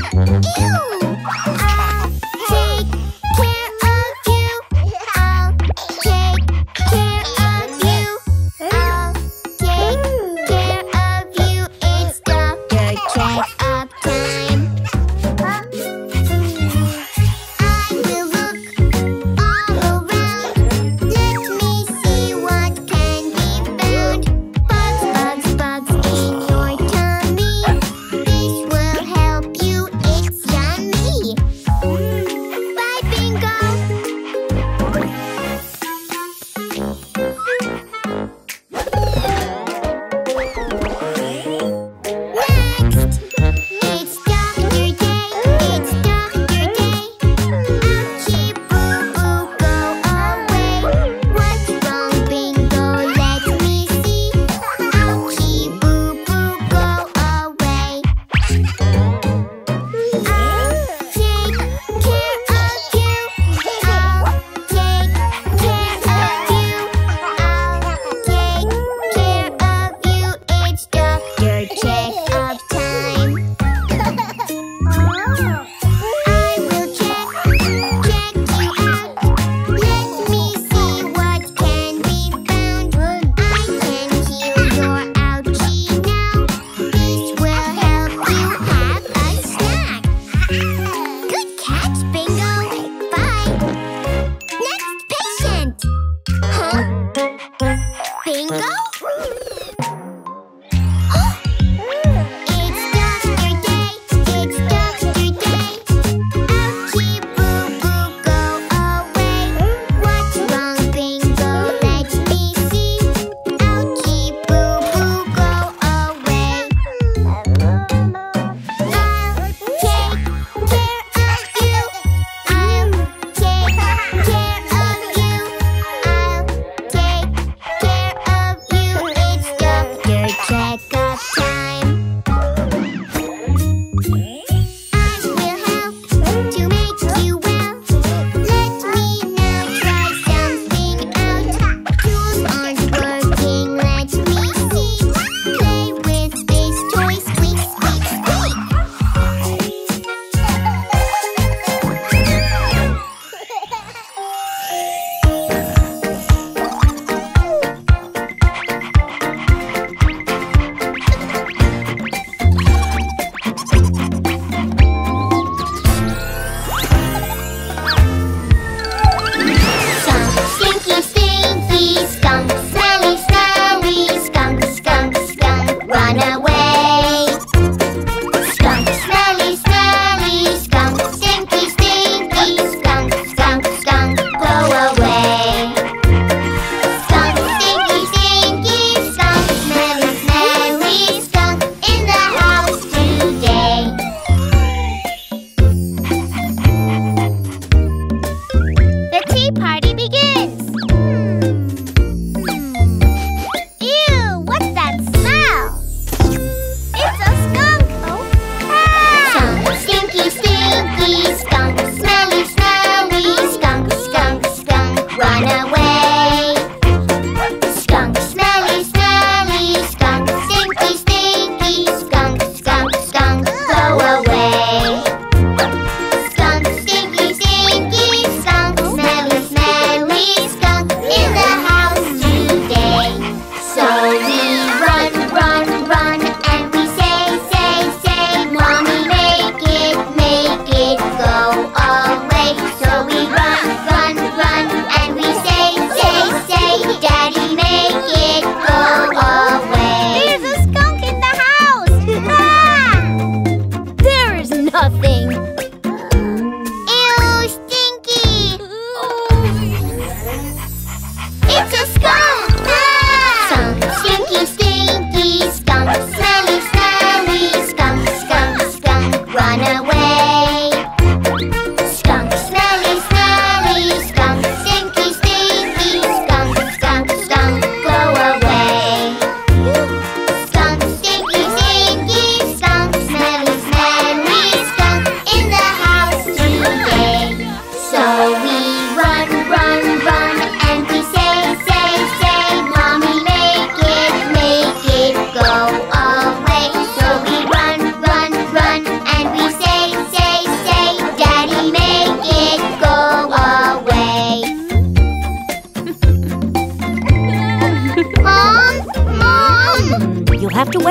In the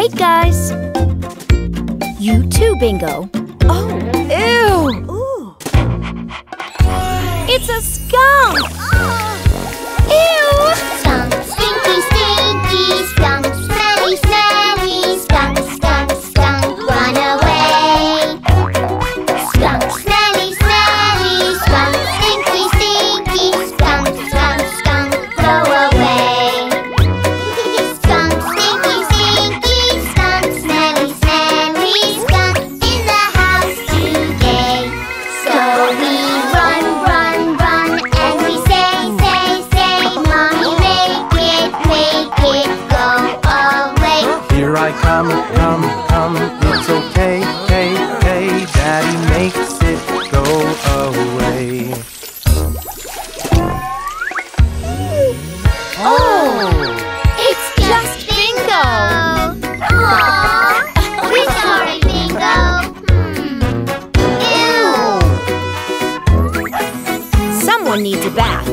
night, guys. You too, Bingo. Oh, ew! Ooh. It's a skunk! Oh. Ew! Skunk, stinky, stinky, skunk, smelly, smelly, skunk, skunk, skunk, run away. Skunk, smelly, smelly, skunk, stinky, stinky, skunk, skunk, skunk, go away. Skunk, stinky, stinky, skunk, smelly, smelly, skunk, in the house today. So we Come, it's okay, hey, hey, Daddy makes it go away. Oh, it's just Bingo! Aww, we're sorry, Bingo. Ew! Someone needs a bath.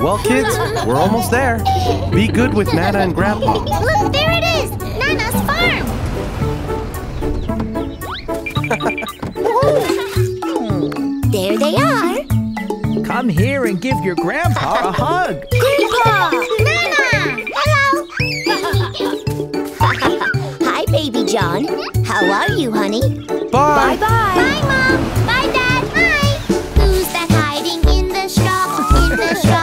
Well, kids, we're almost there. Be good with Nana and Grandpa. Look, there it is! Nana's farm! There they are. Come here and give your Grandpa a hug. Grandpa! Nana! Hello! Hi, Baby John. How are you, honey? Bye. Bye-bye. Bye, Mom. Bye, Dad. Bye. Who's that hiding in the straw? In the straw?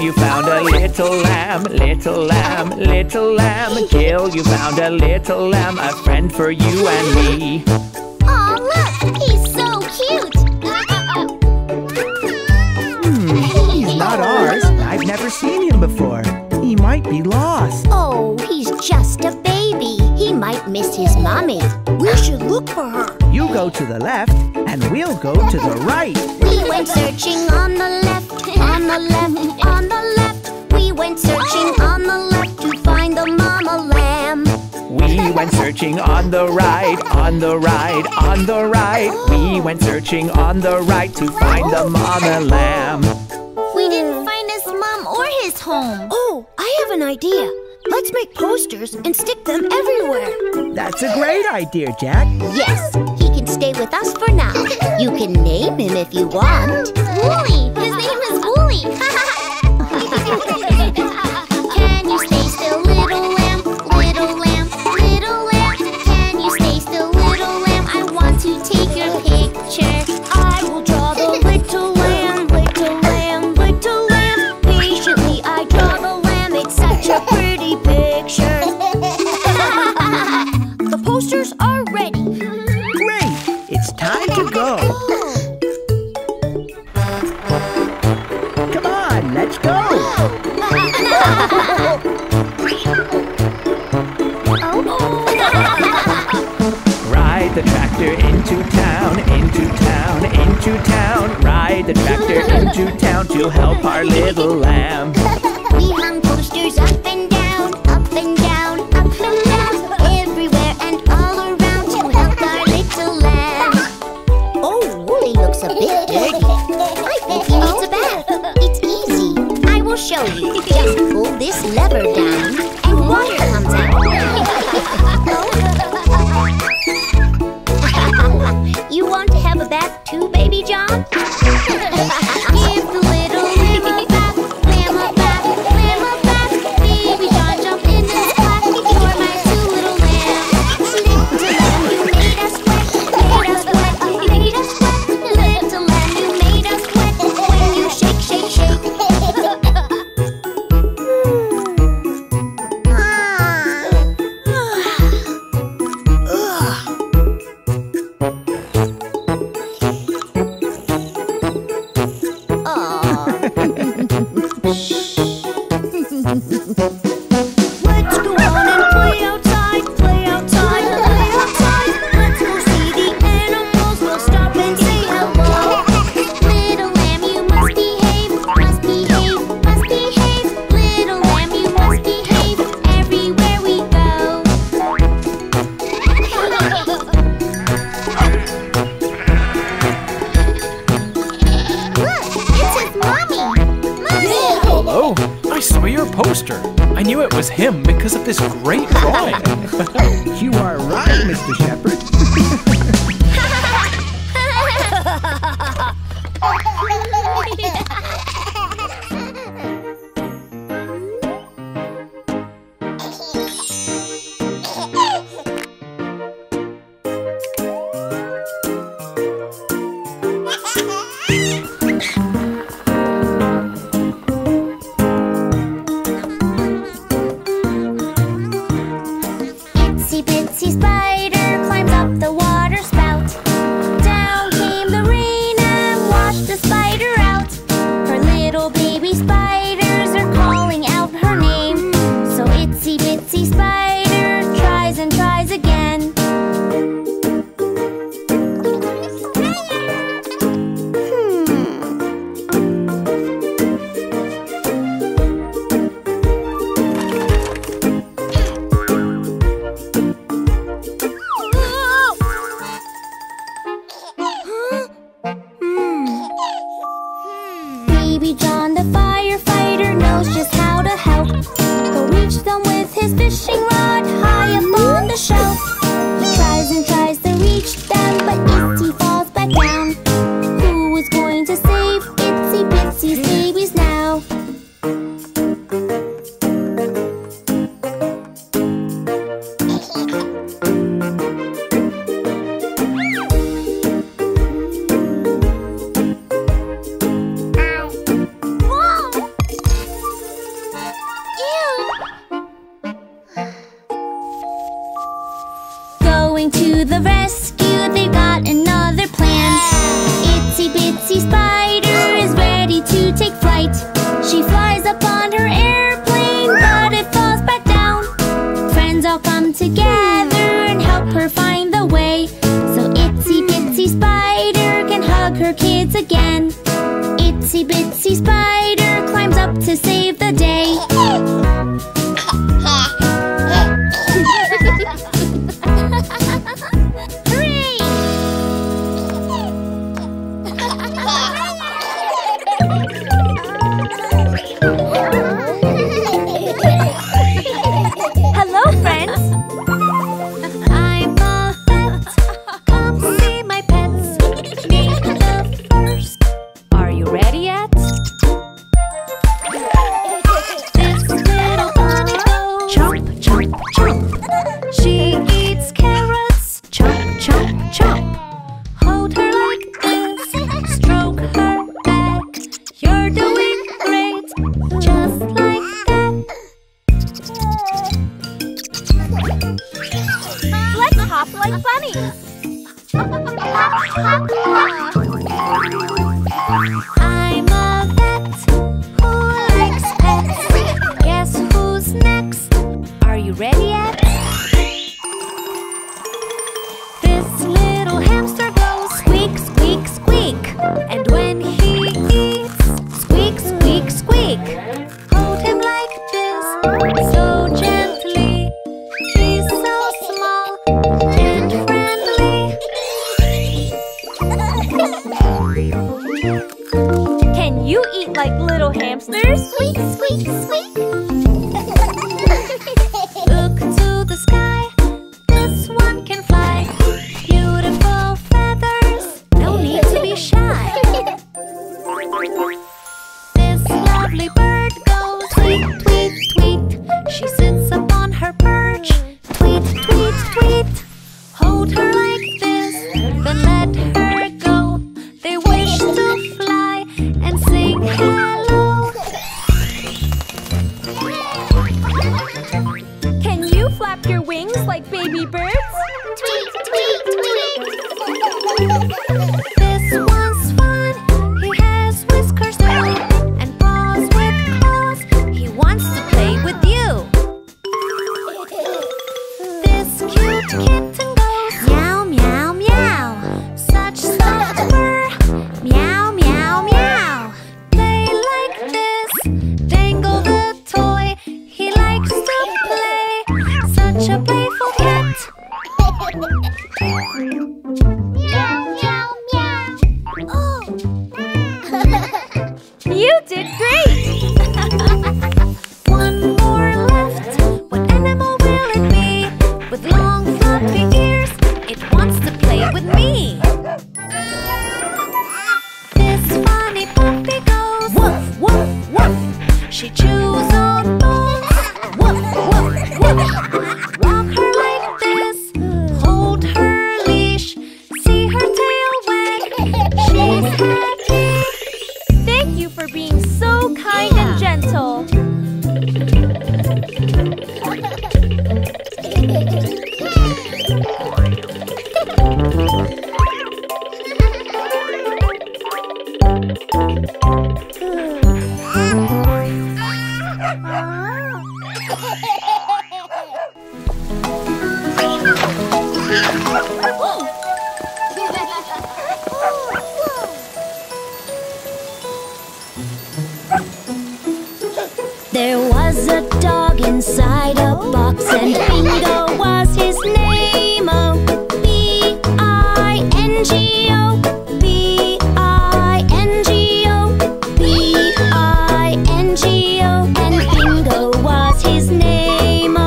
You found a little lamb, little lamb, little lamb. Gil, you found a little lamb, a friend for you and me. Aw, look, he's so cute. He's not ours. I've never seen him before. He might be lost. Oh, he's just a baby. He might miss his mommy. We should look for her. You go to the left, and we'll go to the right. We went searching on the left, on the left, on the left. We went went searching on the left to find the mama lamb. We went searching on the right, on the right, on the right. We went searching on the right to find the mama lamb. We didn't find his mom or his home. Oh, I have an idea. Let's make posters and stick them everywhere. That's a great idea, Jack. Yes, he can stay with us for now. You can name him if you want. Wooly! His name is Wooly! Can you stay still, little lamb? Little lamb, little lamb. Can you stay still, little lamb? I want to take your picture. I will draw the little lamb, little lamb, little lamb. Patiently I draw the lamb. It's such a pretty picture. The posters are ready. Great! It's time to go. Come on, let's go. Ride the tractor into town, into town, into town. Ride the tractor into town to help our little lamb. We hung posters up and down, up and down, up and down, everywhere and all around to help our little lamb. Oh, Wooly looks a bit dirty. I think he needs a bath. It's easy. I will show you. Just pull this lever down and water comes out. You want to have a bath too, Baby John? Give the little lamb a bath, lamb a bath, lamb a bath. Baby John jumped in his bath for my two little lambs. Little lamb, you made us wet, made us wet, made us wet. Little lamb, you made us wet when you shake, shake, shake. Let's go on and play outside, play outside, play outside. Let's go see the animals, we'll stop and say hello. Little lamb, you must behave, must behave, must behave. Little lamb, you must behave everywhere we go. Look, it's his mommy. Hello. I saw your poster. I knew it was him because of this great drawing. You are right, Mr. Shepherd. Itsy-bitsy spider climbs up the water spout. Down came the rain and washed the spider out. Her little baby spiders are calling out her name. So Itsy-bitsy spider tries and tries again. Baby John the firefighter knows just how to help. He'll reach them with his fishing rod high up on the shelf. He tries and tries to reach them, but Itsy falls back down. Who is going to save Itsy Bitsy's babies now? To the rescue, they've got another plan. Itsy Bitsy Spider is ready to take flight. She flies up on her airplane, but it falls back down. Friends all come together and help her find the way. So Itsy Bitsy Spider can hug her kids again. Itsy Bitsy Spider climbs up to save the day. like bunnies. I'm a vet who likes pets. Guess who's next? Are you ready yet? This little hamster goes squeak, squeak, squeak. And when he eats, squeak, squeak, squeak. Hamsters, squeak, squeak, squeak. Look to the sky, this one can fly. Beautiful feathers, no need to be shy. This lovely bird goes tweet, tweet, tweet. She sits upon her perch, tweet, tweet, tweet. Hold her like this, then let her go. They wish to fly and sing hello. Your wings like baby birds? Tweet, tweet, tweet! This one's fun, he has whiskers though, and paws with claws, he wants to play with you. This cute kitten goes meow, meow, meow. Such soft fur, meow, meow, meow. Play like this, dangle the toy, he likes to play. Such a playful cat. Meow, meow, meow. Oh. You did great. One more left. What animal will it be? With long floppy ears, it wants to play with me. This funny puppy goes woof, woof, woof. She chews on bones. Woof, woof, woof. There was a dog inside a box, and Bingo was his name. Oh, B-I-N-G-O, B-I-N-G-O, B-I-N-G-O, and Bingo was his name. Oh.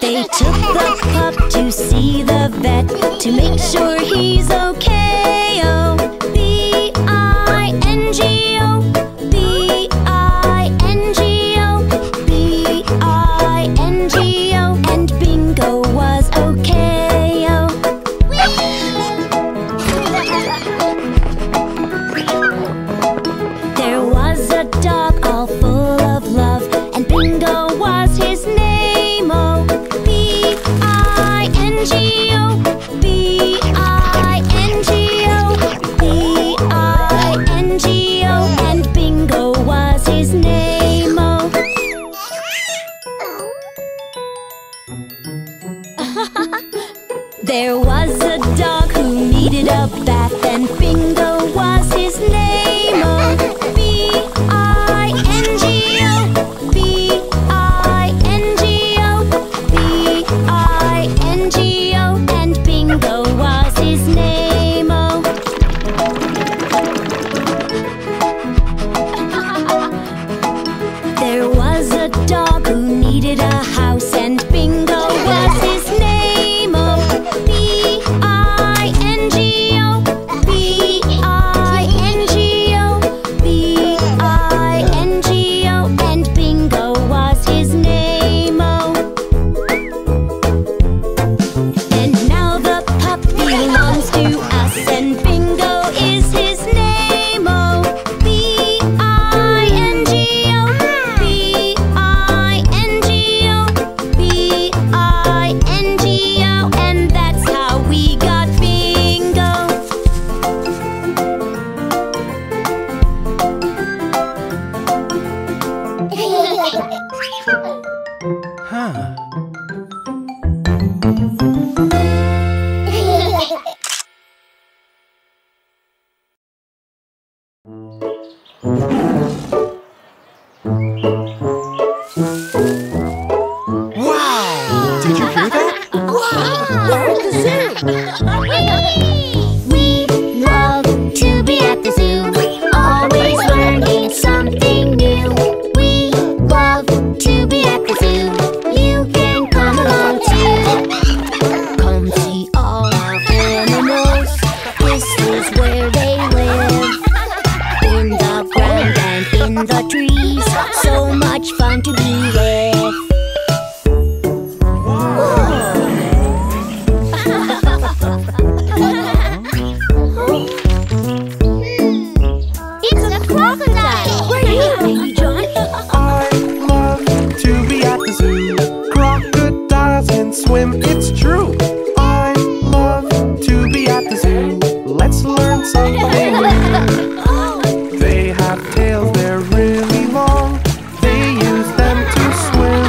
They took the pup to see the vet to make sure he's okay. Oh, B-I-N-G-O, B-I-N-G-O, B-I-N-G-O, and Bingo was okay. Oh. There was a dog all full of love, and Bingo was his name. There was a dog who needed a bath, and Bingo was his name. Oh, B-I-N-G-O, B-I-N-G-O, B-I-N-G-O, and Bingo was his name. Oh. There was a dog who needed a house, and Bingo was his name. And now the pup belongs to us, and Bingo is his. Wow! Did you hear that? Wow! We're at the zoo! We love to be at the zoo, always learning something new. We love to be at the zoo. You can come along too. Come see all our animals. This is where they live. In the ground and in the trees, so much fun to be with. It's a crocodile! Where are you, Baby John? I love to be at the zoo. Crocodiles can swim, it's true. I love to be at the zoo. Let's learn something new. They have tails, they're really long. They use them to swim.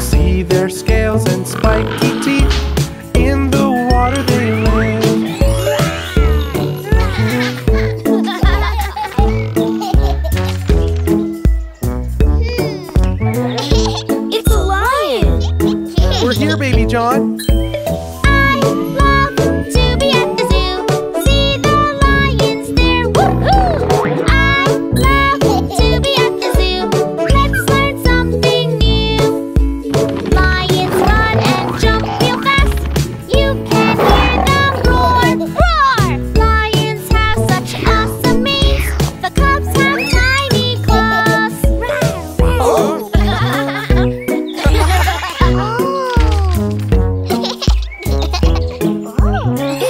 See their scales and spiky teeth. In the water they live. It's a lion! We're here, Baby John. I love to be at the zoo. See the lions there, woohoo! I love to be at the zoo. Let's learn something new. Lions run and jump real fast. You can hear them roar, roar! Lions have such awesome manes. The cubs have tiny claws.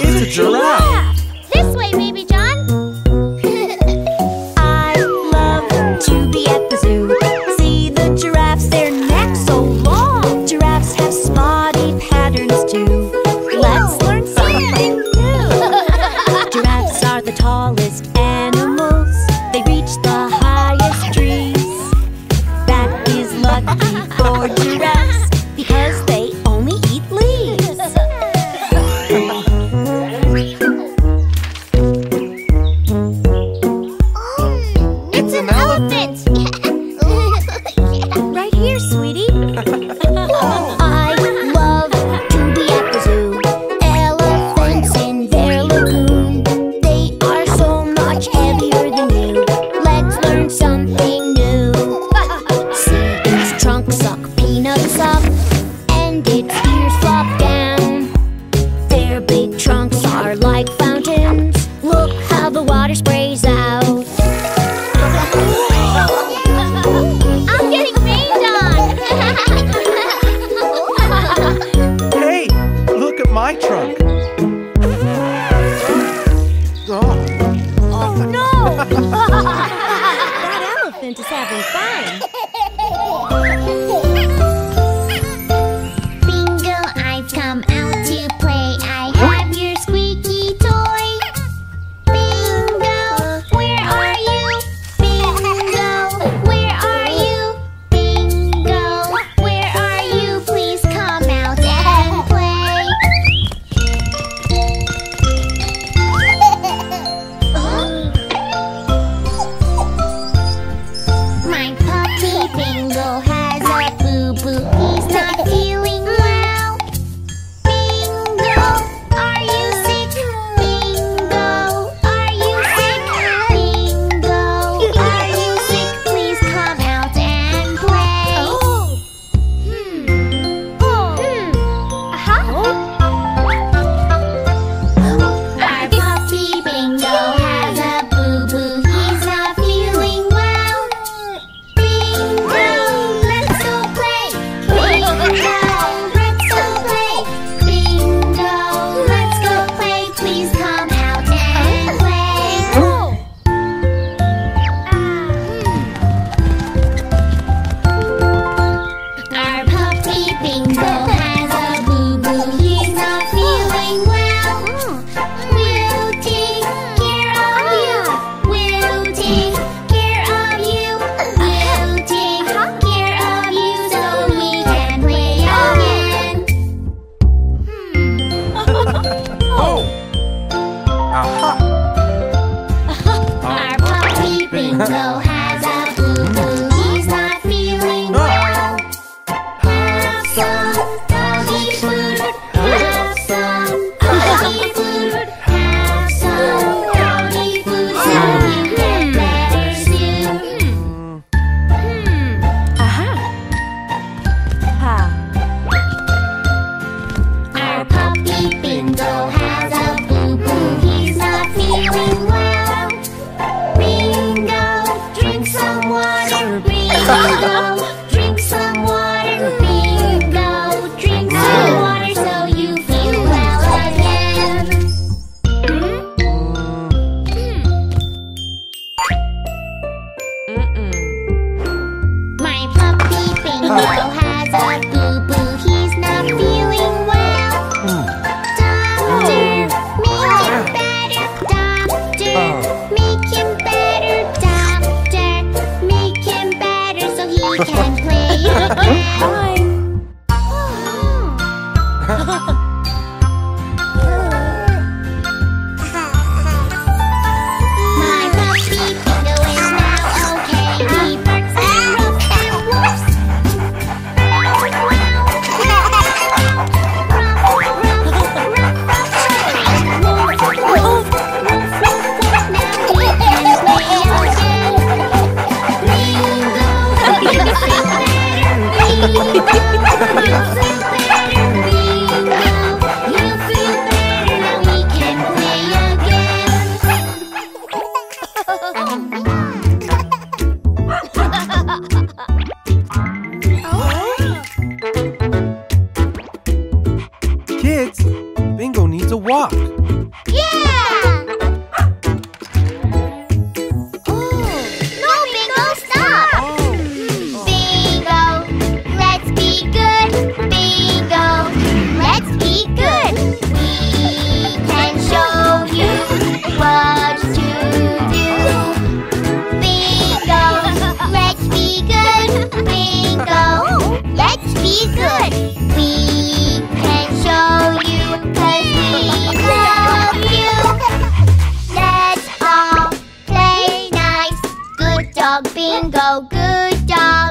It's a giraffe! This way, Baby John. I love to be at the zoo. See the giraffes, their necks so long. Giraffes have spotty patterns too. Let's learn something new. Giraffes are the tallest animals. They reach the highest trees. That is lucky for giraffes because they only eat leaves. It's an elephant! Right here, sweetie. I love to be at the zoo. Elephants in their lagoon. They are so much heavier than you. Let's learn something new. See its trunk suck peanuts up, and its ears flop down. Their big trunks are like fountains. Look how the water sprays out. I'm getting rained on! Hey, look at my trunk. Oh, Oh no! That elephant is having fun. Bingo, I've come out to play. I have your squeaky toy. Bingo, Bingo has a boo-boo, he's not feeling well. Have some, don't eat food. Have some, don't eat food. Have some, don't eat food. So you get better soon. Our puppy Bingo has a boo-boo, he's not feeling well. Bingo, drink some water. Bingo, drink some water so you feel well again. My puppy Bingo has a boo-boo. He's not feeling well. Doctor, make him better. Doctor, make him better. Doctor, make him better. We can play again. My puppy Bingo is now okay. He barks and rubs and whoops. Now we can play again. Kids, Bingo needs a walk. Bingo, good dog.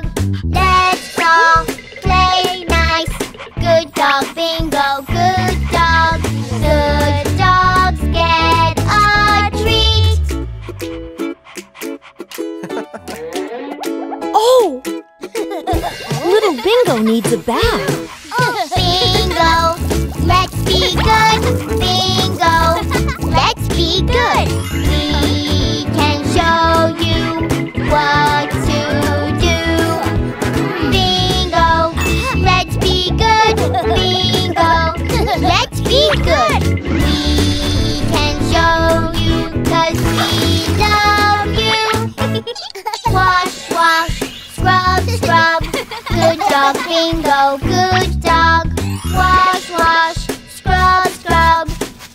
Let's all play nice. Good dog, Bingo, good dog. Good dogs get a treat. Oh! Little Bingo needs a bath. Oh, Bingo, let's be good. Bingo, let's be good. We can show you what to do. Bingo, let's be good. Bingo, let's be good. We can show you, 'cause we love you. Wash, wash, scrub, scrub. Good dog, Bingo, good dog. Wash, wash, scrub, scrub.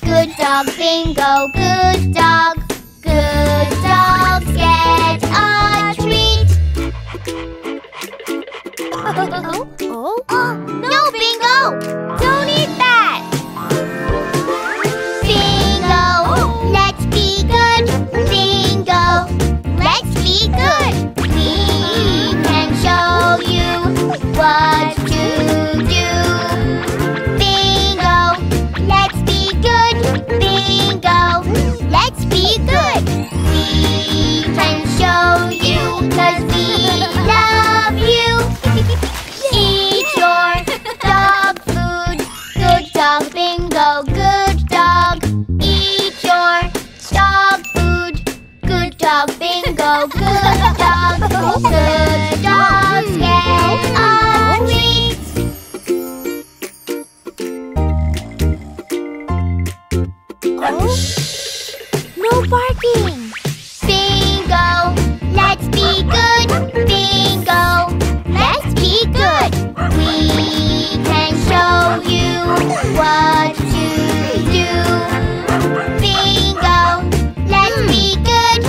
Good dog, Bingo, good dog. Good dogs get a treat. No, Bingo! Don't eat that! Bingo, let's be good. Bingo, let's be good. We can show you what to do. Bingo, let's be good. Bingo, let's be good. We can show you, 'cause we love you. Eat your dog food. Good dog, Bingo, good dog. Eat your dog food. Good dog, Bingo, good dog. Good dogs get a treat. Oh, no barking. What to do. Bingo, let's be good.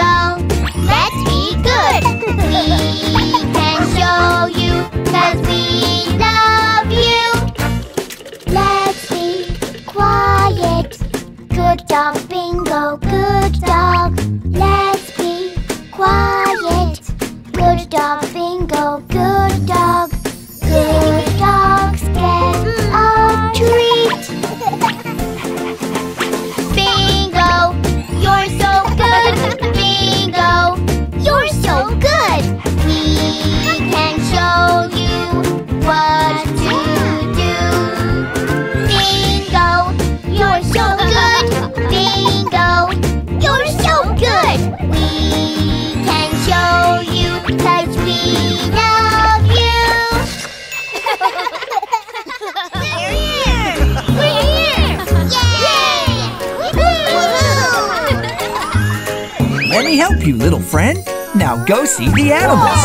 Bingo, let's be good. We can show you, 'cause we love you. Let's be quiet. Good dog, Bingo, good dog. Let's be Let me help you, little friend. Now go see the animals.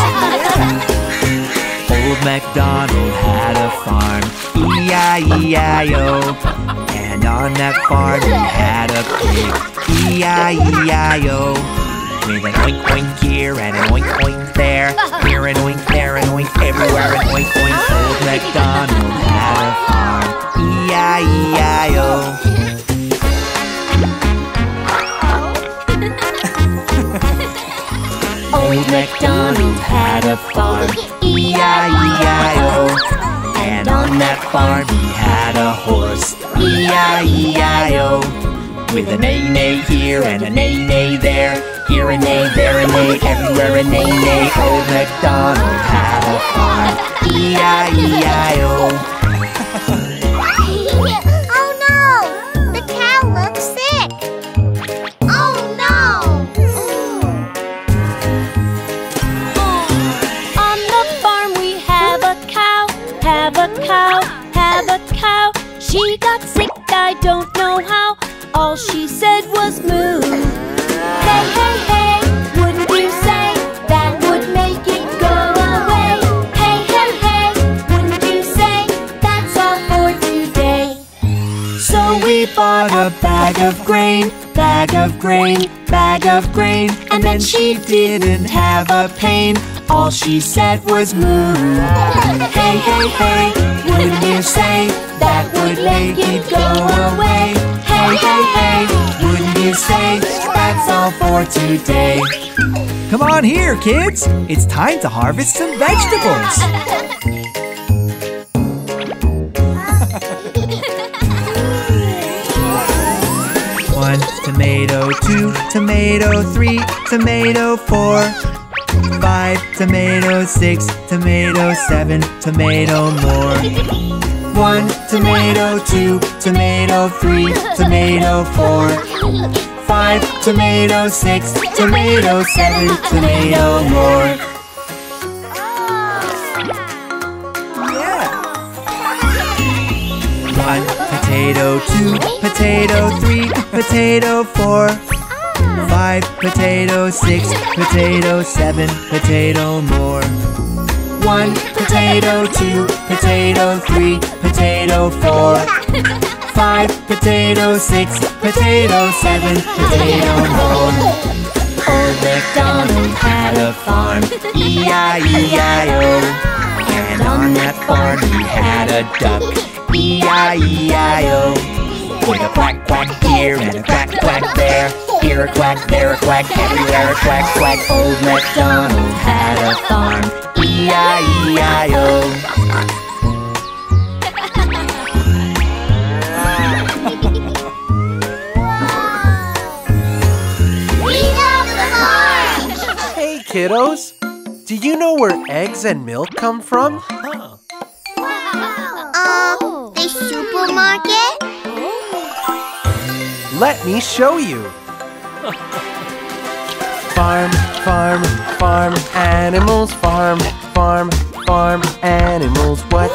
Old MacDonald had a farm, E-I-E-I-O. And on that farm he had a pig, E-I-E-I-O. With an oink oink here and an oink oink there, here an oink, there an oink, everywhere an oink oink. Old MacDonald had a farm, E-I-E-I-O. Old MacDonald had a farm, E-I-E-I-O. And on that farm he had a horse, E-I-E-I-O. With a neigh-neigh here and a neigh-neigh there, here a neigh, there a neigh, everywhere a neigh-neigh. Old MacDonald had a farm, E-I-E-I-O. She got sick, I don't know how. All she said was moo. Hey, hey, hey, wouldn't you say that would make it go away? Hey, hey, hey, wouldn't you say that's all for today? So we bought a bag of grain, bag of grain, bag of grain. And then she didn't have a pain. All she said was moo. Hey, hey, hey, wouldn't you say that would make it go away? Hey, hey, hey, wouldn't you say that's all for today? Come on here, kids. It's time to harvest some vegetables. One tomato, two tomato, three tomato, four, five tomato, six tomato, seven tomato more. One tomato, two tomato, three tomato, four, five tomato, six tomato, seven tomato more. One potato, two potato, three potato, four, five potato, six potato, seven potato more. One potato, two potato, three potato, four, five potato, six potato, seven potato more. Old MacDonald had a farm, E-I-E-I-O. And on that farm he had a duck, E-I-E-I-O. With a quack quack here and a quack quack there, here a quack, there a quack, everywhere a quack quack. Old MacDonald had a farm, E-I-E-I-O. We have the farm! Hey kiddos, do you know where eggs and milk come from? Huh. A supermarket? Let me show you. Farm, farm, farm animals. Farm, farm, farm animals. What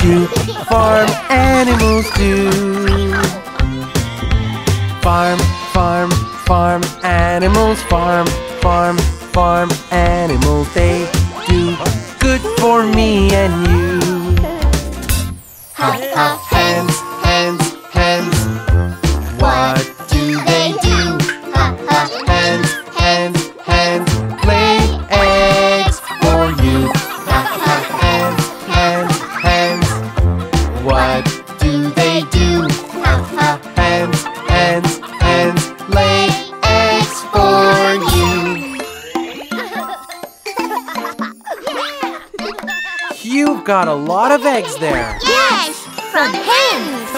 do farm animals do? Farm, farm, farm animals. Farm, farm, farm animals. They do good for me and you. Ha ha, hands. Got a lot of eggs there. Yes, from hens.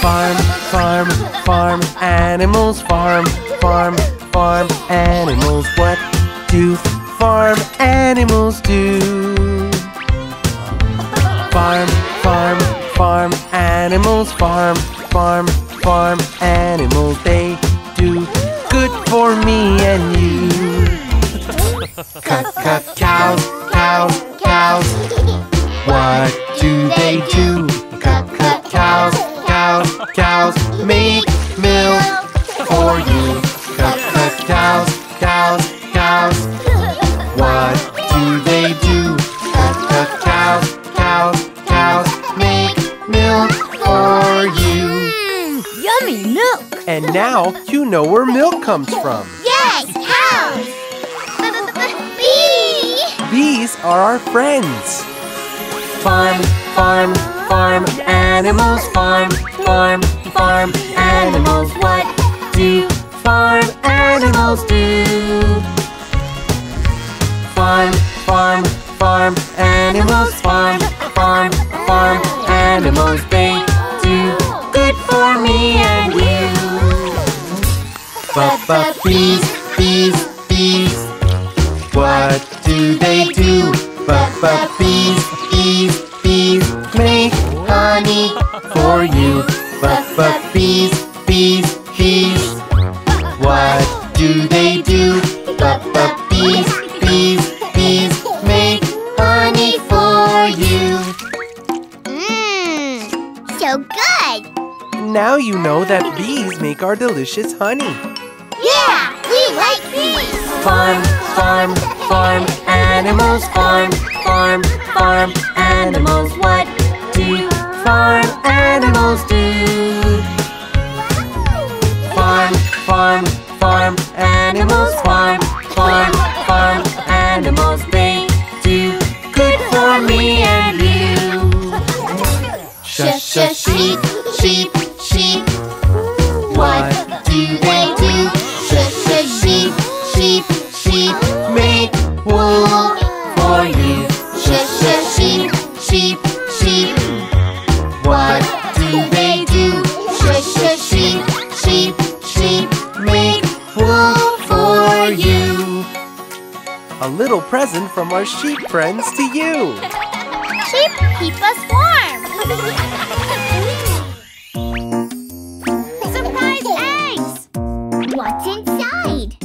Farm, farm, farm animals. Farm, farm, farm animals. What do farm animals do? Farm, farm, farm animals. Farm, farm, farm animals. They do good for me and you. Cuck, cuck, cows, cows, cows. What do they do? Cuck, cuck, cows, cows, cows make milk for you. Cuck, cuck, cows, cows, cows. What do they do? The cows, cows, cows make milk for you. Yummy milk! And now you know where milk comes from. Yes, cows! Bee! Bees are our friends. Farm, farm, farm animals. Farm, farm, farm animals. What do farm animals do? Farm, farm, farm animals. Farm, farm, farm animals. They do good for me and you. But bees, bees, bees. What do they do? But bees, bees, bees make honey for you. But bees, bees, bees. What do they do? But bees, bees, bees make honey for you. Mmm, so good! Now you know that bees make our delicious honey. Yeah, we like bees! Farm, farm, farm animals. Farm, farm, farm animals. What do farm animals do? Farm, farm, farm animals. Farm, farm, farm animals. They do good for me and you. Sheep, sheep, sheep. What do they do? Sheep, sheep, sheep make wool for you. Sheep, sheep, sheep. What do they do? Sheep, sheep, sheep make wool for you. A little present from our sheep friends to you. Sheep keep us warm. Surprise eggs! What's inside?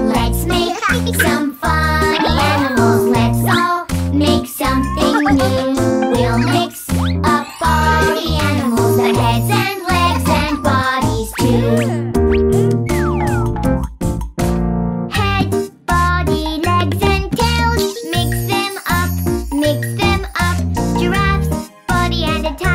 Let's make some fun animals. Let's all make something new. We'll mix up all the animals, the heads and legs and bodies too. Head, body, legs and tails. Mix them up, mix them up. Giraffes, body and a tail.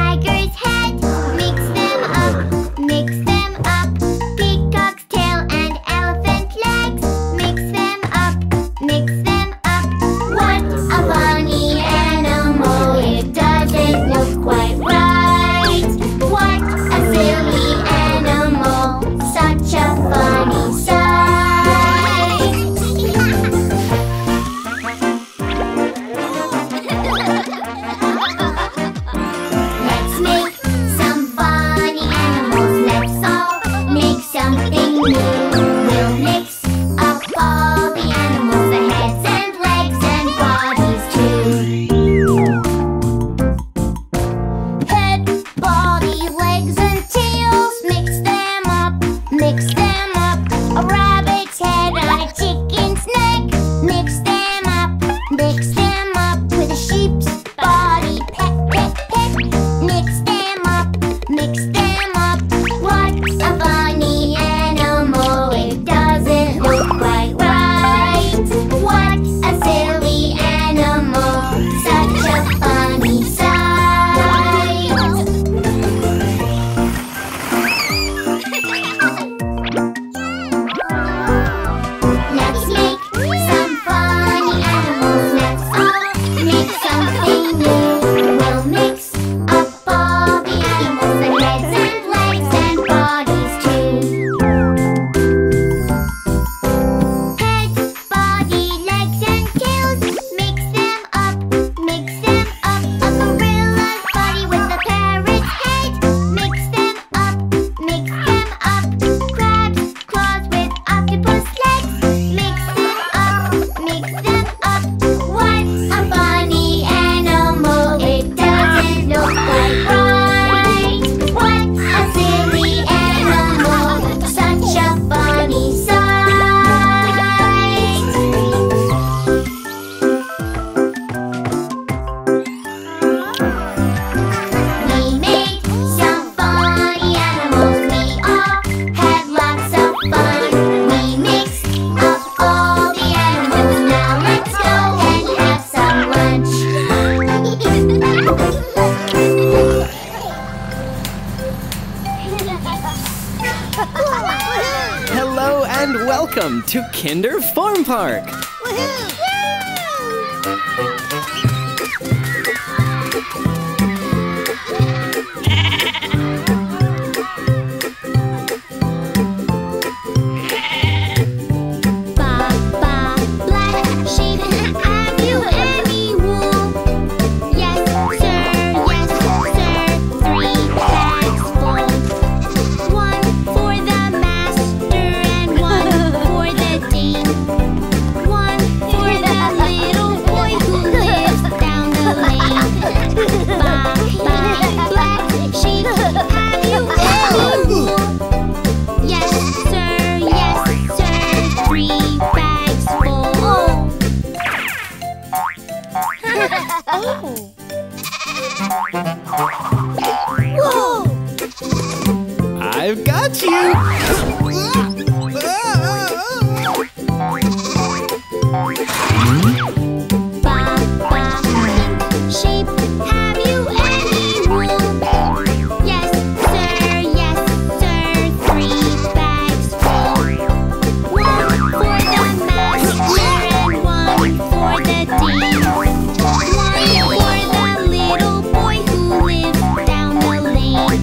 and welcome to Kinder Farm Park! Woohoo! I've got you! Shape, have you any wool? Yes, sir, 3 bags full. 1 for the master and 1 for the dean. 1 for the little boy who lives down the lane.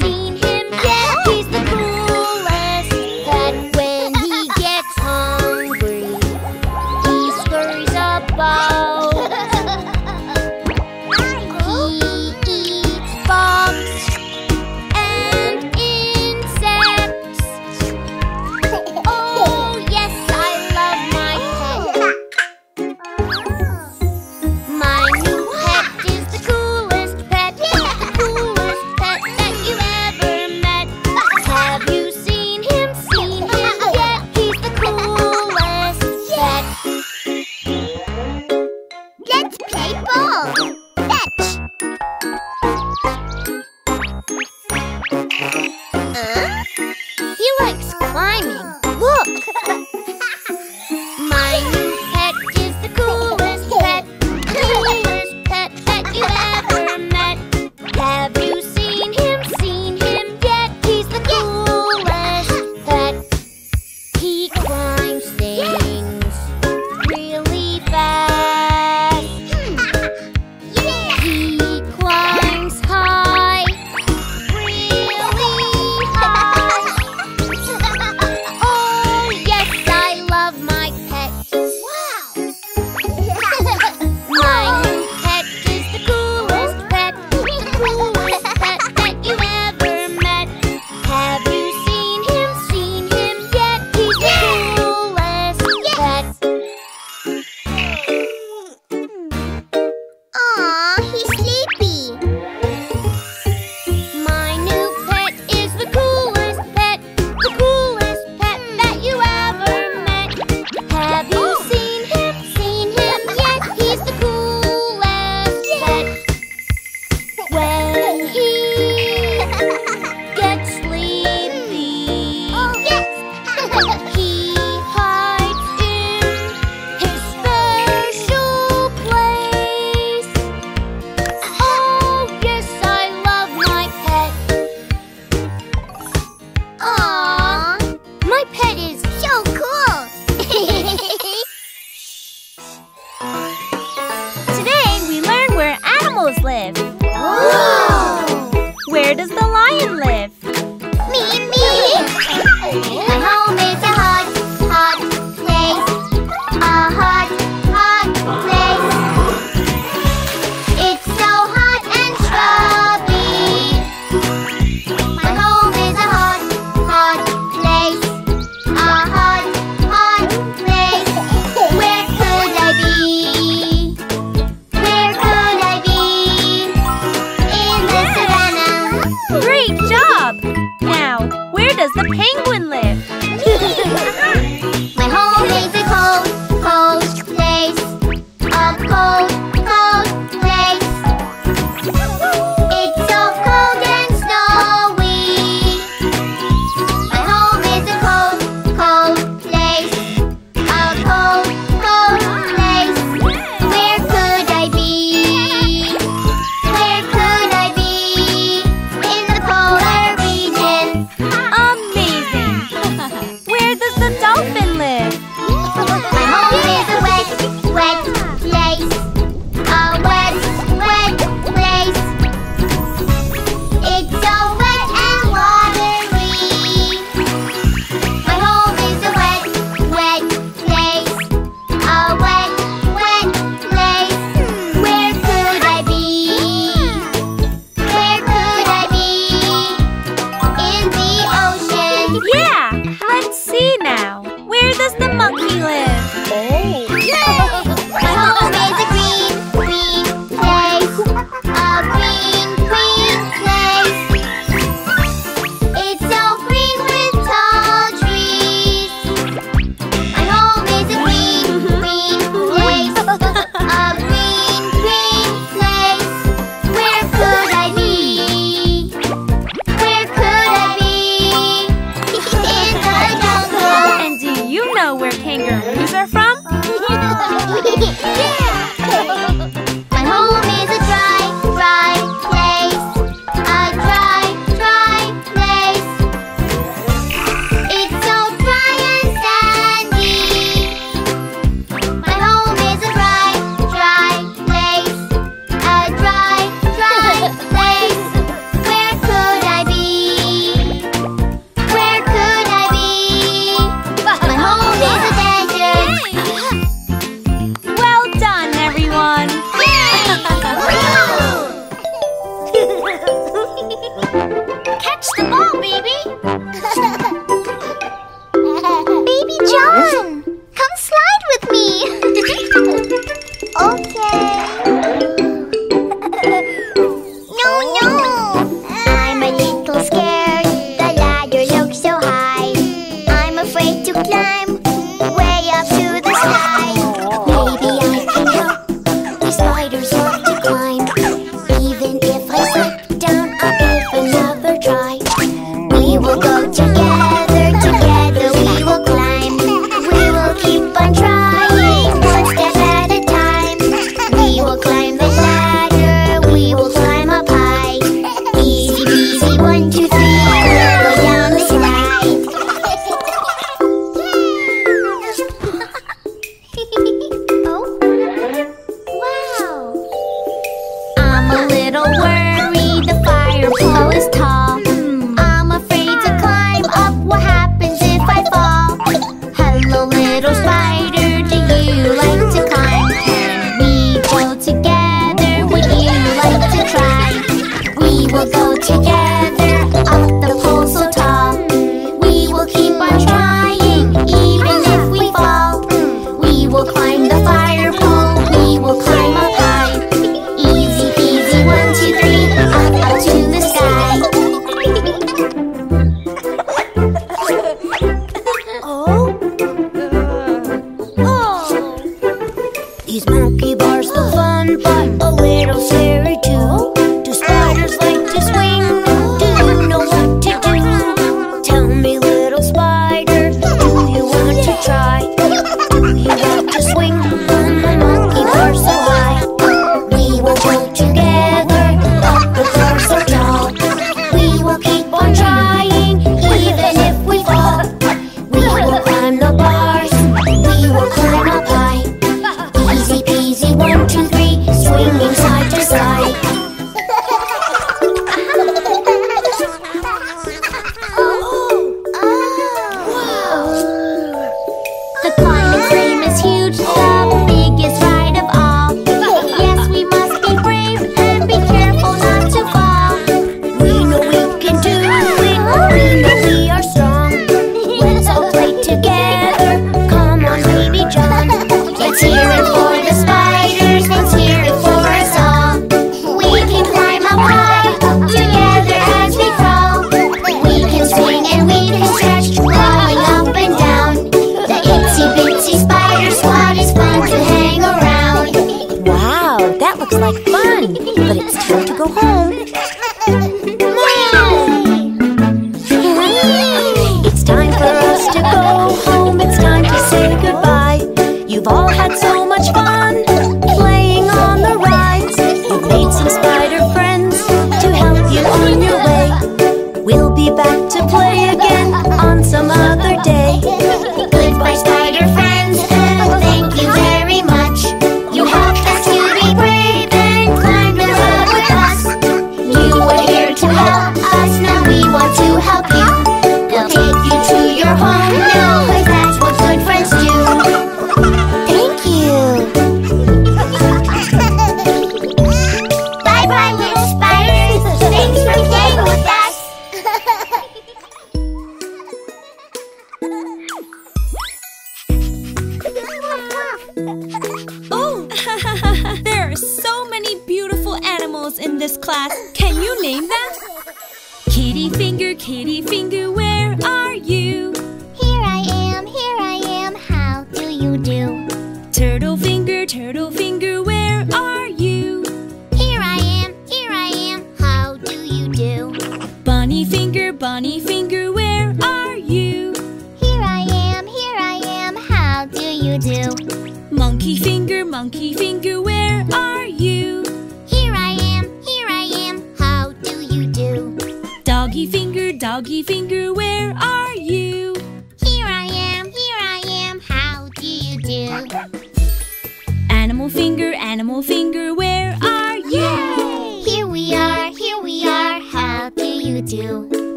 Seen him More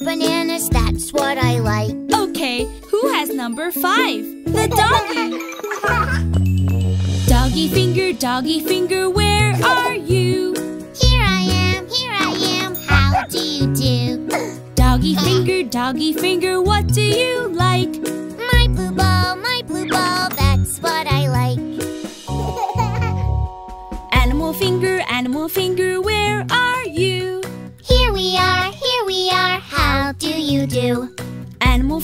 bananas, because that's what I like. Okay, who has number 5? The doggy! Doggy finger, where are you? Here I am, how do you do? Doggy finger, what do you like? My blue ball, that's what I like. Animal finger, where are you? Here we are, how do you do? Animal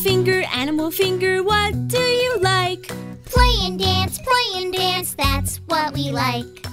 finger, what do you like? Play and dance, that's what we like.